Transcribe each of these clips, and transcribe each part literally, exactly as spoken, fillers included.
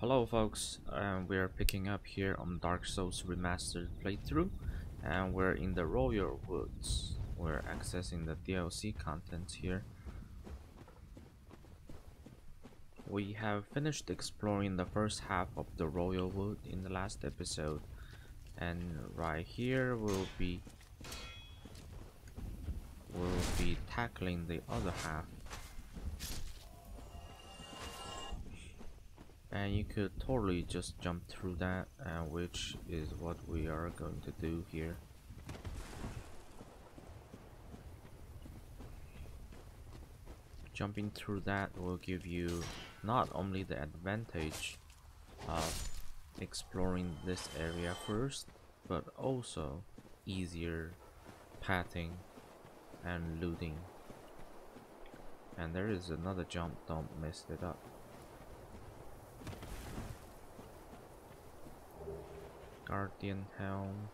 Hello folks, um, we are picking up here on Dark Souls Remastered playthrough, and we're in the Royal Woods. We're accessing the D L C content here. We have finished exploring the first half of the Royal Wood in the last episode, and right here we'll be we'll be tackling the other half. And you could totally just jump through that, uh, which is what we are going to do here. Jumping through that will give you not only the advantage of exploring this area first, but also easier pathing and looting. And there is another jump, don't mess it up. Guardian helm.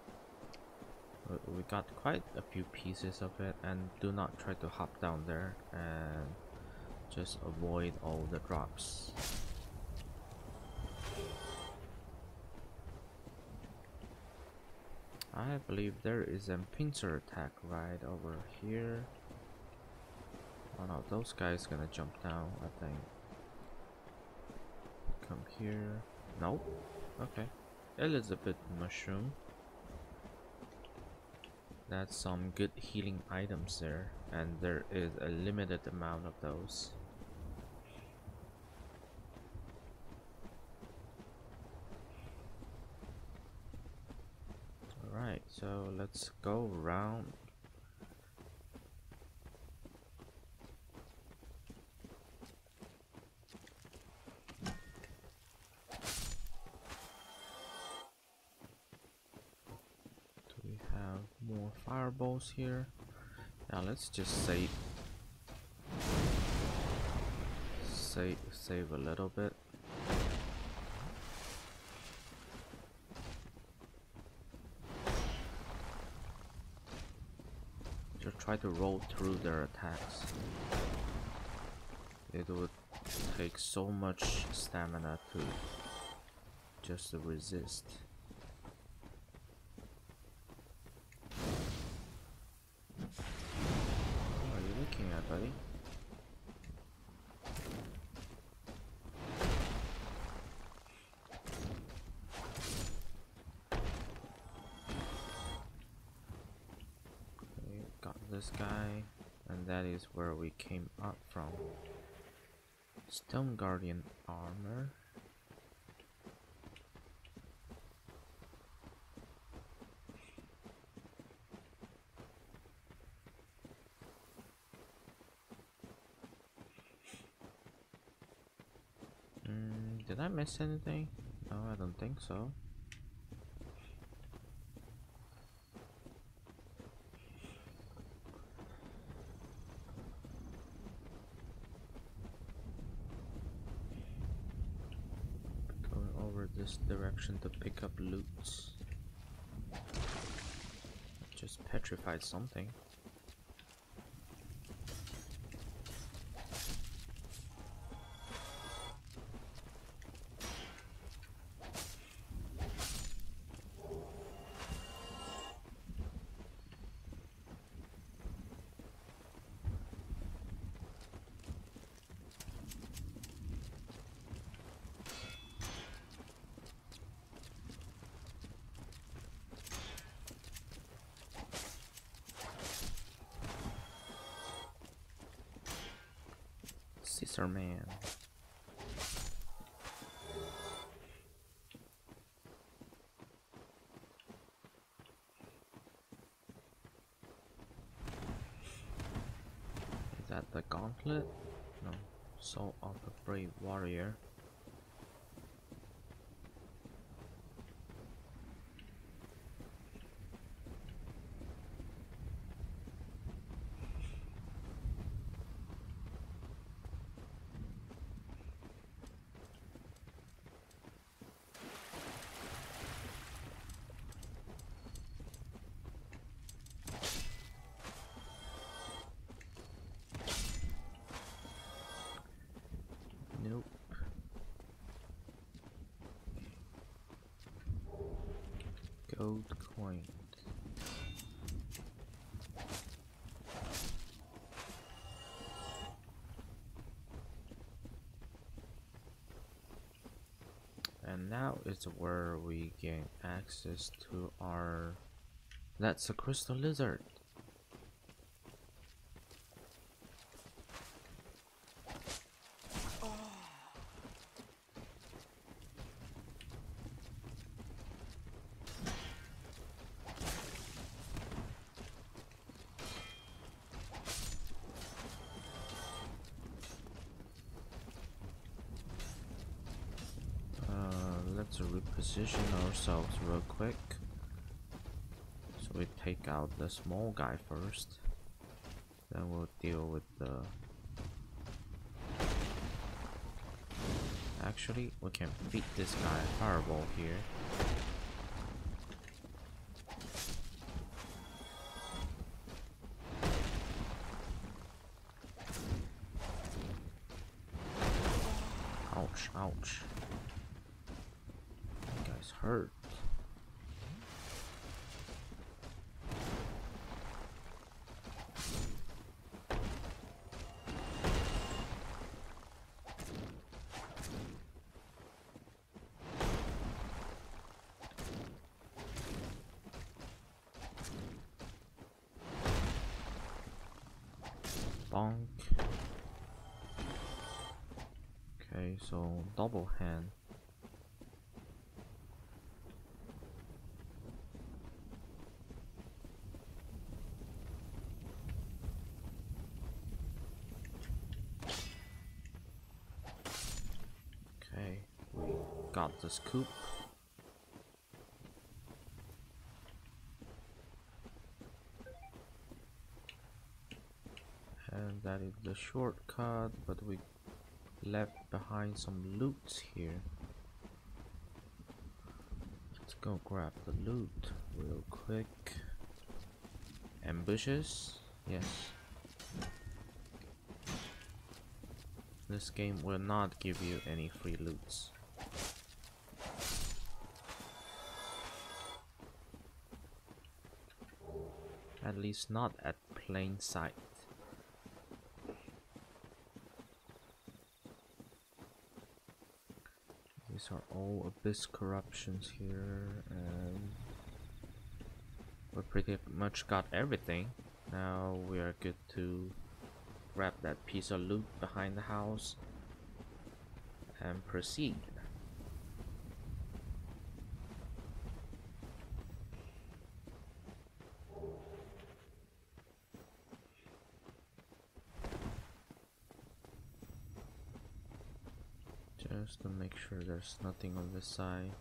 We got quite a few pieces of it, and do not try to hop down there, and just avoid all the drops. I believe there is a pincer attack right over here. Oh no, those guys gonna jump down, I think. Come here. Nope. Okay. Elizabeth Mushroom. That's some good healing items there, and there is a limited amount of those. Alright, so let's go around. More fireballs here. Now let's just save, save, save a little bit. Just try to roll through their attacks. It would take so much stamina to just to resist. Buddy. Okay, got this guy, and that is where we came up from. Stone Guardian Armor. Did I miss anything? No, I don't think so. Going over this direction to pick up loot. Just petrified something. Scissor Man. Is that the gauntlet? No. Soul of the Brave Warrior. Gold coins. And now is where we gain access to our... That's a crystal lizard! Reposition ourselves real quick, so we take out the small guy first, then we'll deal with the... Actually, we can beat this guy Fireball here. Ouch, ouch. Hurt. Bonk. Okay, so double hand. Got the scoop. And that is the shortcut, but we left behind some loot here. Let's go grab the loot real quick. Ambushes? Yes. This game will not give you any free loots. At least not at plain sight. These are all Abyss corruptions here, and we pretty much got everything. Now we are good to grab that piece of loot behind the house and proceed. Just to make sure there's nothing on this side.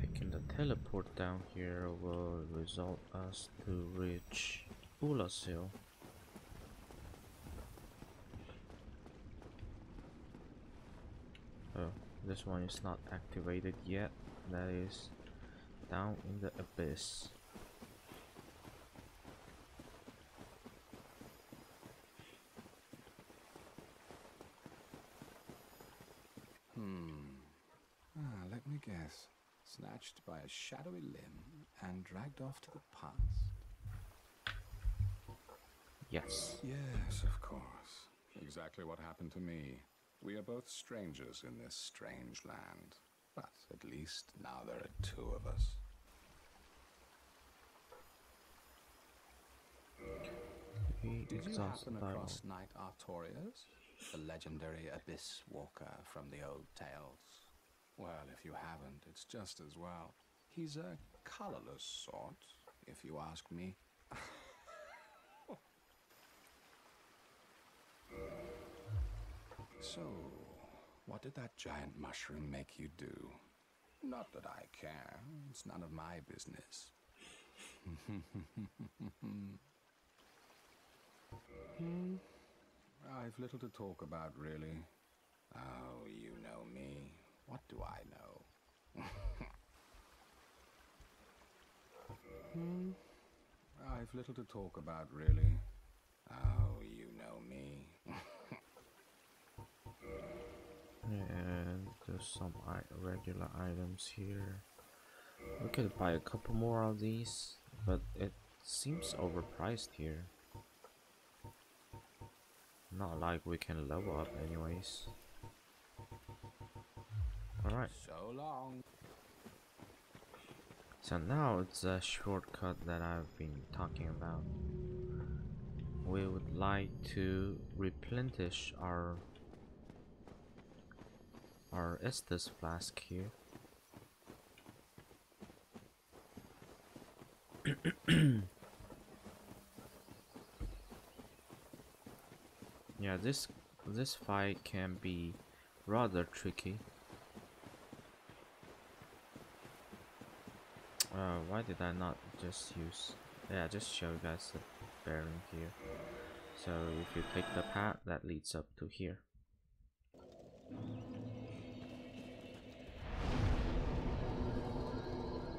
Taking the teleport down here will result us to reach Oolacile. Oh, this one is not activated yet. That is down in the abyss. Snatched by a shadowy limb and dragged off to the past. Yes. Yes, of course. Exactly what happened to me. We are both strangers in this strange land. But at least now there are two of us. Did you happen across Knight Artorias, the legendary Abyss Walker from the old tales? Well, if you haven't, it's just as well. He's a colorless sort, if you ask me. So, what did that giant mushroom make you do? Not that I care. It's none of my business. hmm? I've little to talk about, really. Oh, you know me. What do I know? hmm? I've little to talk about, really. Oh, you know me. And there's some regular items here. We could buy a couple more of these, but it seems overpriced here. Not like we can level up anyways. Alright. So long. So now it's a shortcut that I've been talking about. We would like to replenish our our Estus flask here. Yeah, this this fight can be rather tricky. Uh, why did I not just use? Yeah, I just show you guys the bearing here. So if you take the path that leads up to here.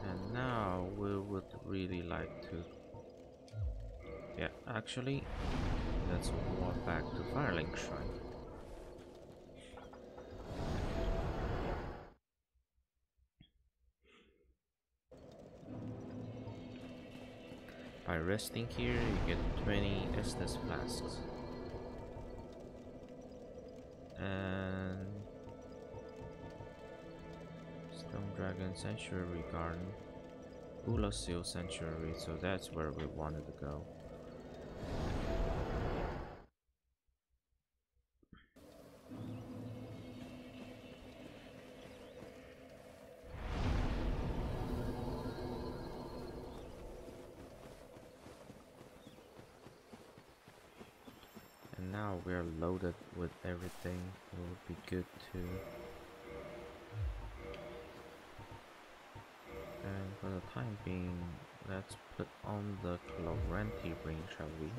And now we would really like to... Yeah, actually, let's walk back to Firelink Shrine. By resting here, you get twenty Estus flasks. And Stone Dragon Sanctuary Garden, Oolacile Sanctuary, so that's where we wanted to go. Now we're loaded with everything. It would be good to. And for the time being, let's put on the Cloranti ring, shall we?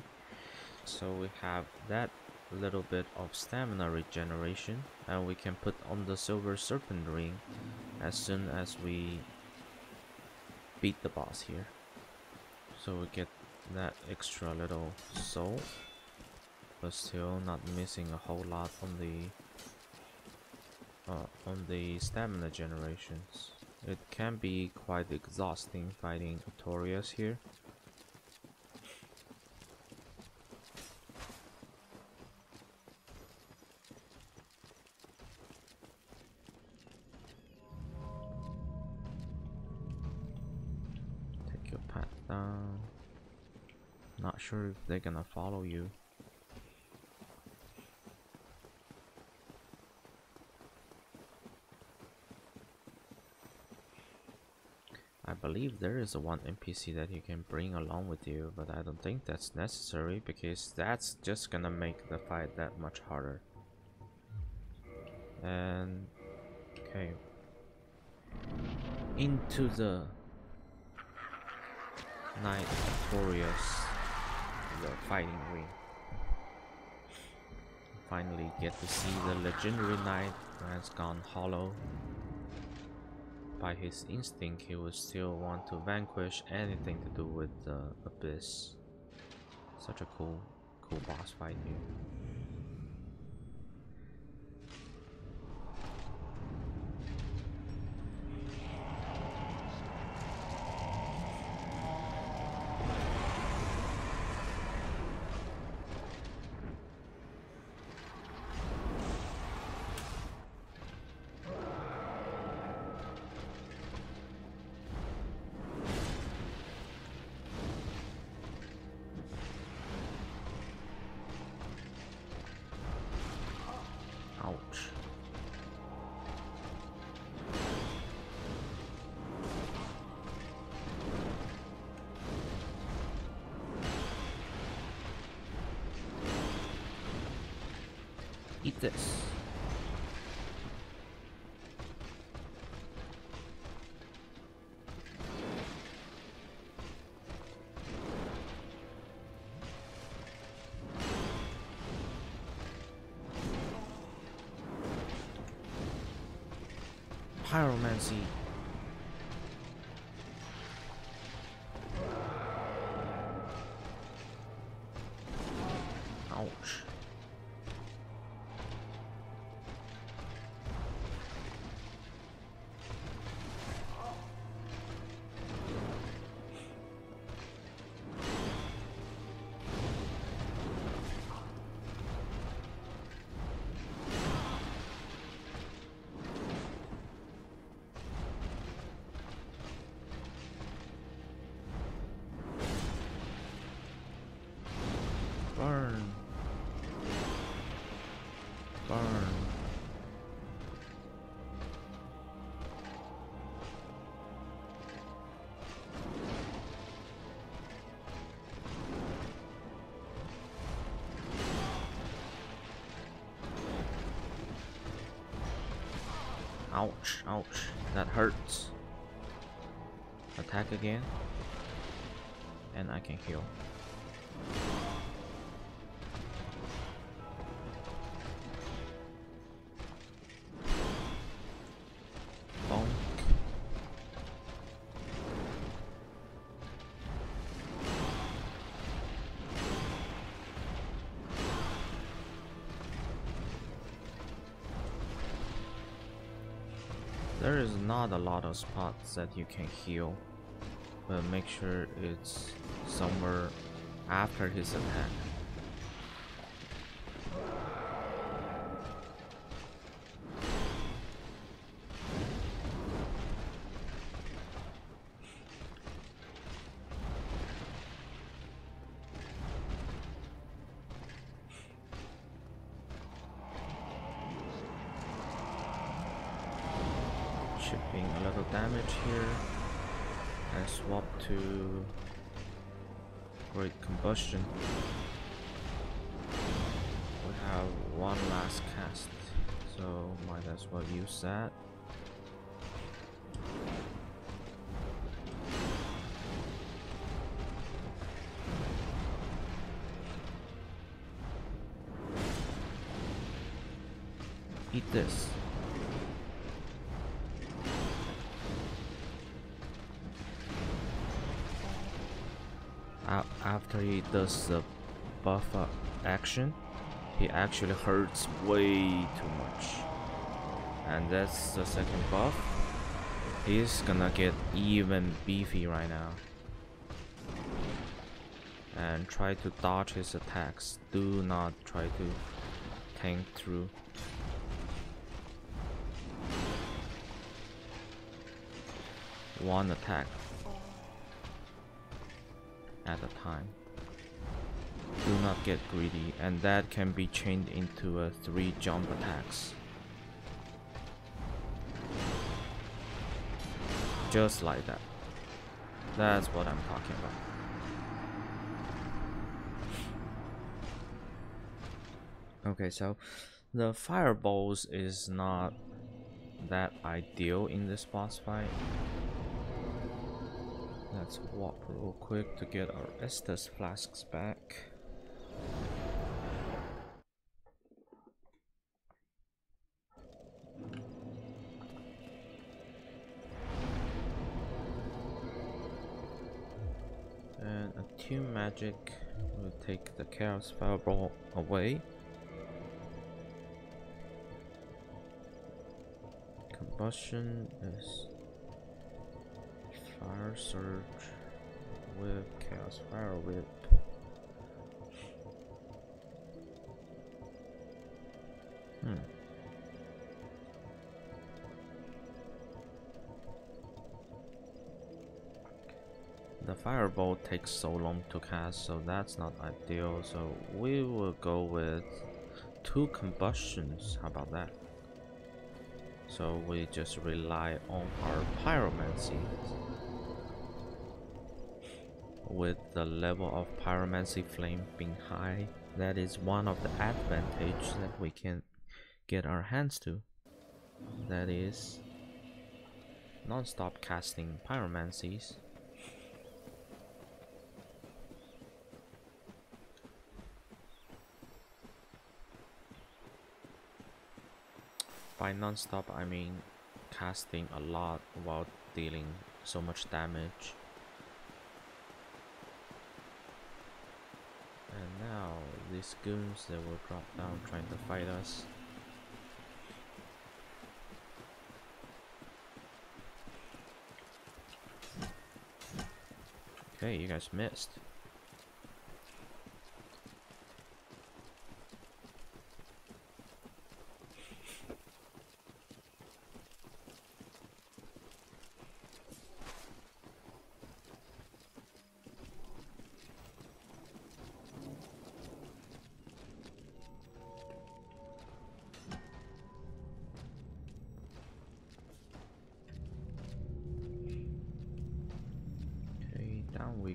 So we have that little bit of stamina regeneration, and we can put on the Silver Serpent ring as soon as we beat the boss here. So we get that extra little soul. But still not missing a whole lot on the uh, on the stamina generations. It can be quite exhausting fighting Artorias here. Take your path down. Not sure if they're gonna follow you. I believe there is a one N P C that you can bring along with you, but I don't think that's necessary because that's just gonna make the fight that much harder. And okay, into the Knight Artorias, the fighting ring. Finally get to see the legendary knight that's gone hollow. By his instinct, he would still want to vanquish anything to do with the Abyss. Such a cool, cool boss fight here. Ouch. Eat this. Pyromancy. Ouch. Ouch, ouch. That hurts. Attack again. And I can heal. Bonk. There is not a lot of spots that you can heal, but make sure it's somewhere after his attack. Shipping a lot of damage here and swap to Great Combustion. We have one last cast, so might as well use that. Eat this. After he does the buff up action, he actually hurts way too much. And that's the second buff. He's gonna get even beefy right now. And try to dodge his attacks. Do not try to tank through. One attack at a time. Do not get greedy, and that can be chained into a three jump attacks, just like that. That's what I'm talking about. Okay, so the fireballs is not that ideal in this boss fight. Let's walk real quick to get our Estus flasks back. And Attune Magic will take the Chaos Fireball away. Combustion is Fire Surge with Chaos Fire Whip. Hmm. The fireball takes so long to cast, so that's not ideal. So we will go with two combustions. How about that? So we just rely on our pyromancy. With the level of pyromancy flame being high, that is one of the advantages that we can get our hands to. That is non-stop casting pyromancies. By non-stop, I mean casting a lot while dealing so much damage. And now these goons that will drop down trying to fight us. Okay, you guys missed.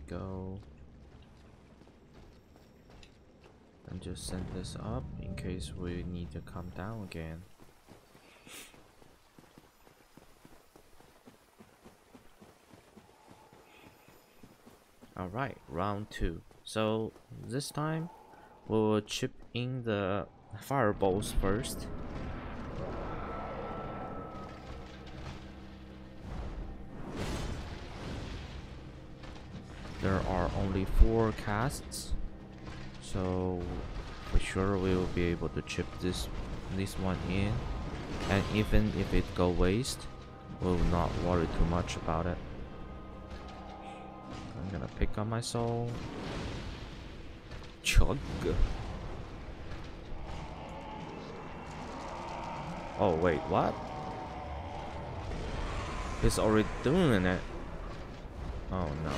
Go and just send this up in case we need to come down again. Alright, round two. So this time we will chip in the fireballs first. There are only four casts, so for sure we will be able to chip this this one in, and even if it go waste, we'll not worry too much about it. I'm gonna pick up my soul. Chug. Oh wait, what? He's already doing it. Oh no.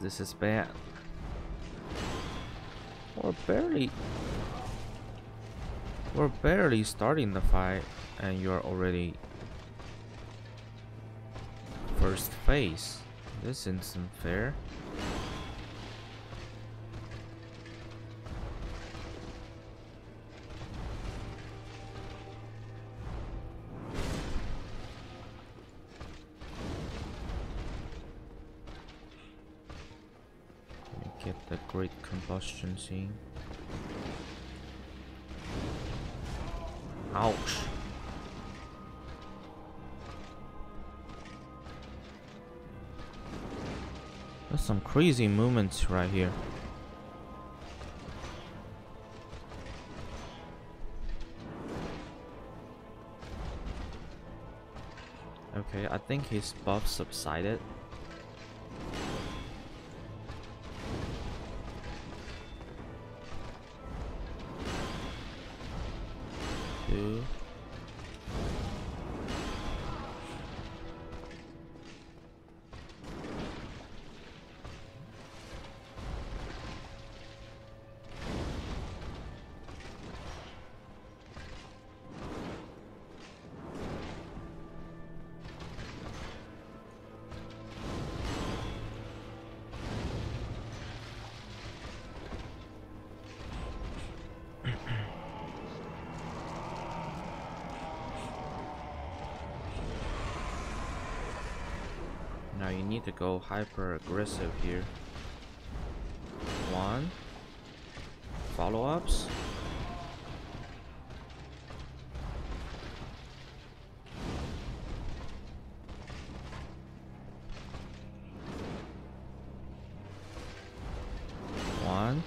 This is bad. We're barely We're barely starting the fight and you're already first phase. This isn't fair. The great combustion scene. Ouch. There's some crazy movements right here. Okay, I think his buff subsided. Now you need to go hyper aggressive here. One. Follow-ups. One.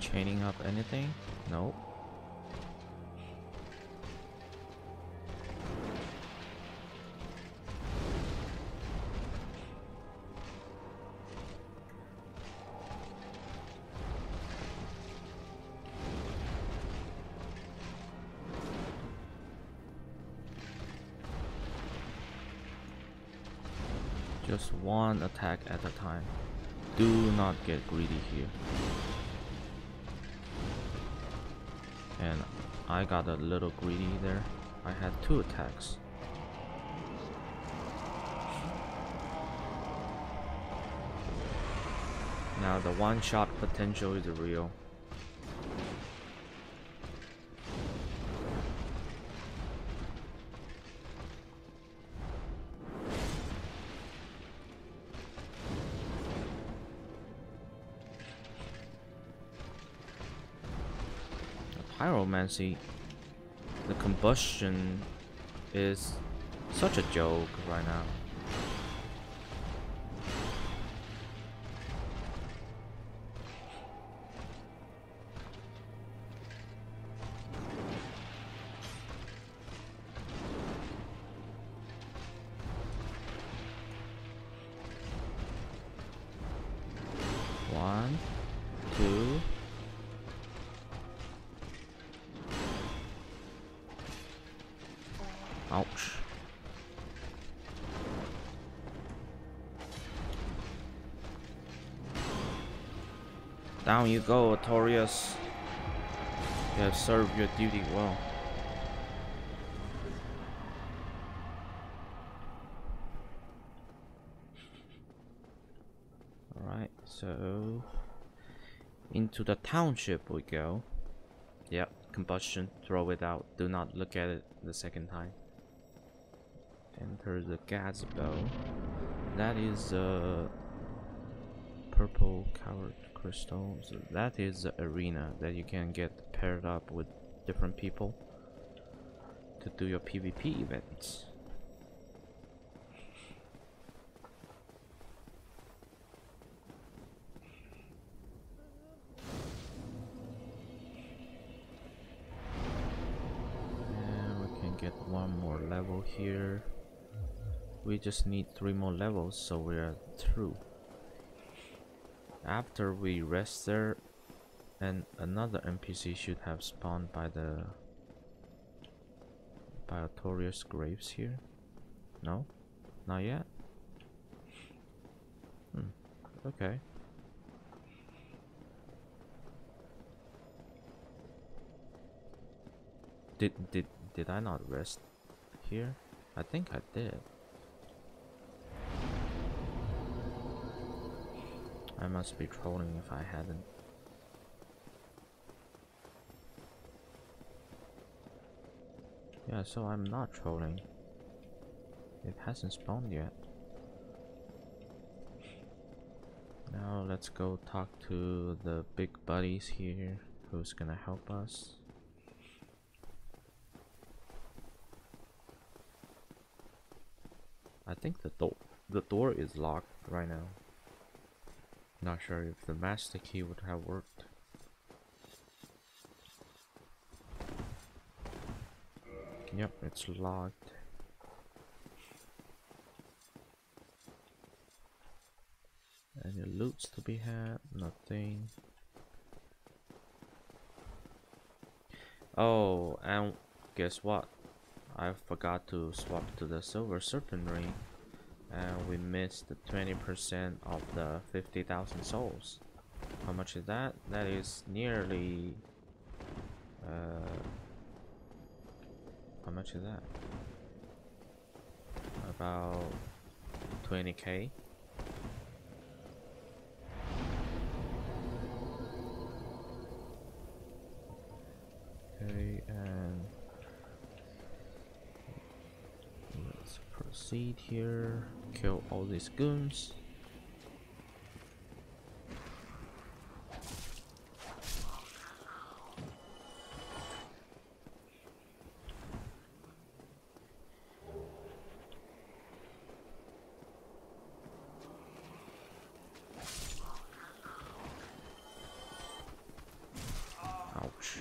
Chaining up anything? Nope. Just one attack at a time. Do not get greedy here. And I got a little greedy there. I had two attacks. Now the one-shot potential is real. Pyromancy, the combustion is such a joke right now. One, two. Ouch. Down you go, Artorias. You have served your duty well. Alright, so into the township we go. Yep, combustion, throw it out. Do not look at it the second time. Enter the gazebo. That is a purple covered crystal. So that is the arena that you can get paired up with different people to do your PvP events. And we can get one more level here. We just need three more levels, so we are through. After we rest there, and another N P C should have spawned by the by Artorias graves here. No, not yet. Hmm. Okay. Did did did I not rest here? I think I did. I must be trolling if I hadn't. Yeah, so I'm not trolling. It hasn't spawned yet. Now let's go talk to the big buddies here who's gonna help us. I think the door the door is locked right now. Not sure if the master key would have worked. Yep, it's locked. Any loots to be had? Nothing. Oh, and guess what? I forgot to swap to the Silver Serpent ring. And we missed the twenty percent of the fifty thousand souls. How much is that? That is nearly... Uh, how much is that? About twenty K. Okay, and... let's proceed here. Kill all these goons. Ouch.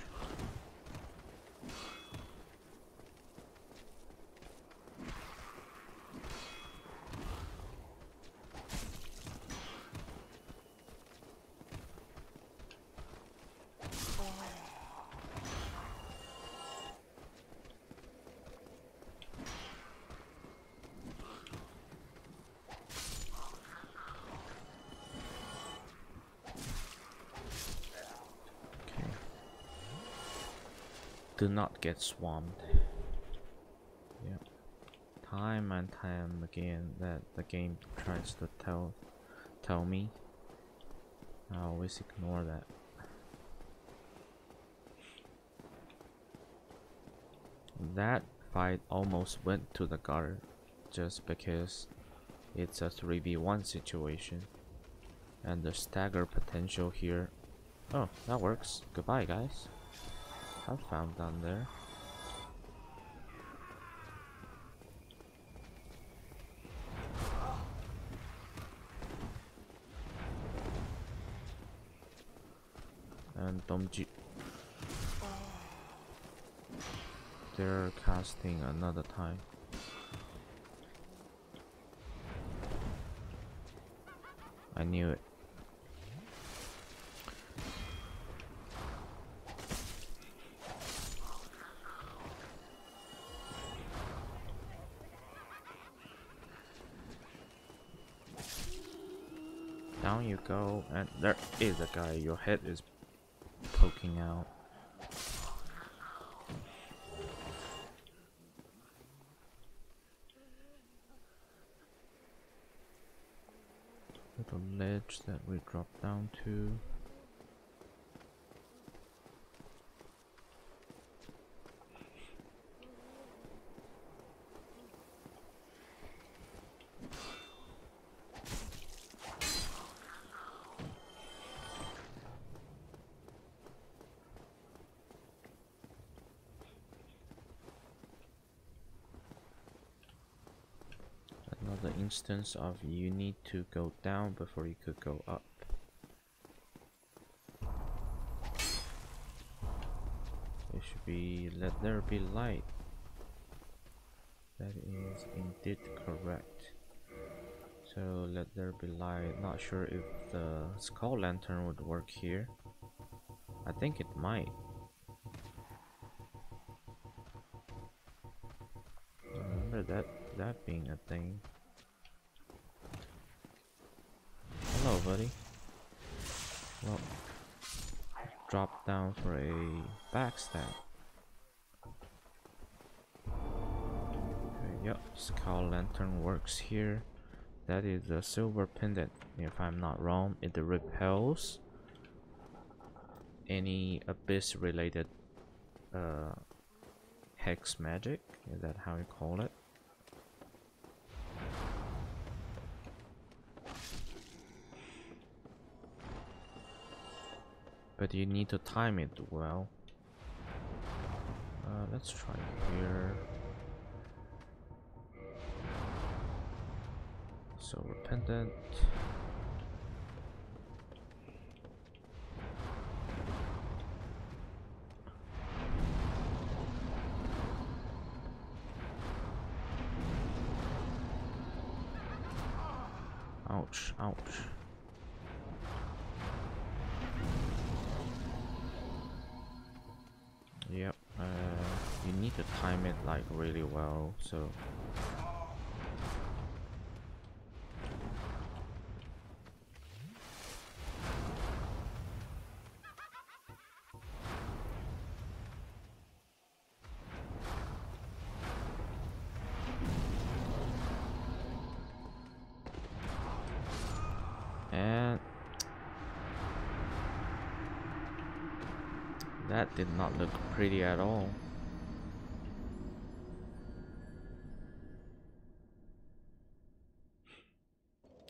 Do not get swamped. Yep. Time and time again that the game tries to tell tell me. I always ignore that. That fight almost went to the guard just because it's a three v one situation and the stagger potential here. Oh, that works. Goodbye, guys. I found down there. And Domji. They're casting another time. I knew it. Down you go, and there is a guy. Your head is poking out. Little ledge that we drop down to. the instance of you need to go down before you could go up. It should be let there be light. That is indeed correct. So let there be light. Not sure if the skull lantern would work here. I think it might. I remember that that being a thing. Hello, buddy. Well, drop down for a backstab. Okay, yep, skull lantern works here. That is a silver pendant, if I'm not wrong. It repels any abyss related uh, hex magic, is that how you call it? But you need to time it well. Uh, let's try here. Silver pendant. Ouch, ouch. Yep, uh, you need to time it like really well, so... That did not look pretty at all.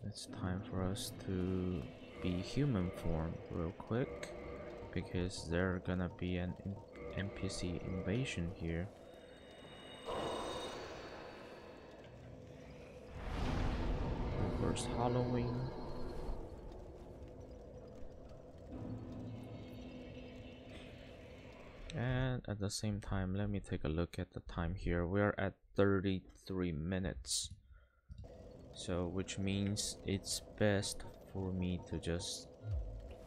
It's time for us to be human form real quick, because there's gonna be an N P C invasion here. Reverse Halloween. And at the same time, let me take a look at the time here. We are at thirty-three minutes, so which means it's best for me to just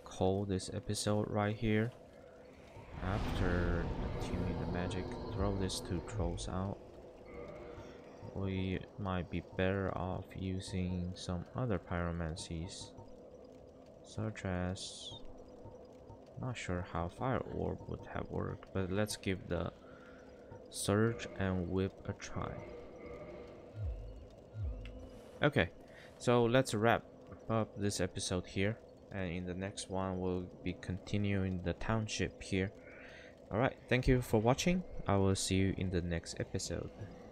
call this episode right here. After attuning the magic, throw these two trolls out. We might be better off using some other pyromancies, such as... Not sure how Fire Orb would have worked, but let's give the Surge and Whip a try. Okay, so let's wrap up this episode here, and in the next one we'll be continuing the township here. Alright, thank you for watching. I will see you in the next episode.